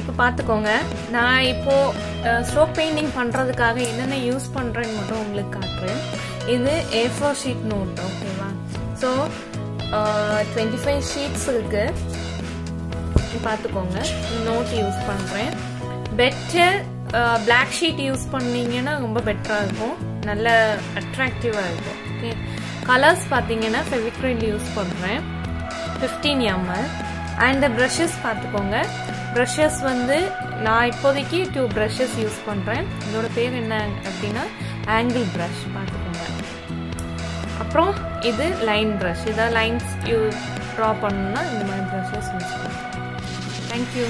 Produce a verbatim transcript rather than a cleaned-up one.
இப்போ பார்த்துக்கோங்க நான் இப்போ ஸ்ட்ரோக் பெயிண்டிங் பண்றதுக்காக என்னென்ன யூஸ் பண்றேன்னு மட்டும் உங்களுக்கு காட்டுறேன். இது A four ஷீட் நோட் ஓகேவா. சோ இருபத்தி ஐந்து ஷீட்ஸ் இருக்கு பார்த்துக்கோங்க. நோட் யூஸ் பண்றேன். பெட்டர் பிளாக் ஷீட் யூஸ் பண்ணீங்கன்னா ரொம்ப பெட்டரா இருக்கும், நல்ல அட்ராக்டிவா இருக்கும். ஓகே கலர்ஸ் பார்த்தீங்கன்னா ஃபெவிக்ரில் யூஸ் பண்றேன் பதினைந்து எம்எல். அண்ட் ப்ரஷஸ் பார்த்துக்கோங்க. ப்ரஷஸ் வந்து நான் இப்போதைக்கு டூ ப்ரஷஸ் யூஸ் பண்ணுறேன். இதோட பேர் என்ன அப்படின்னா ஆங்கிள் ப்ரஷ் பார்த்துக்கோங்க. அப்புறம் இது லைன் ப்ரஷ். இதை லைன்ஸ் யூ ட்ரா பண்ணணும்னா இந்த மாதிரி ப்ரஷஸ் யூஸ் பண்ணுறேன். தேங்க்யூ.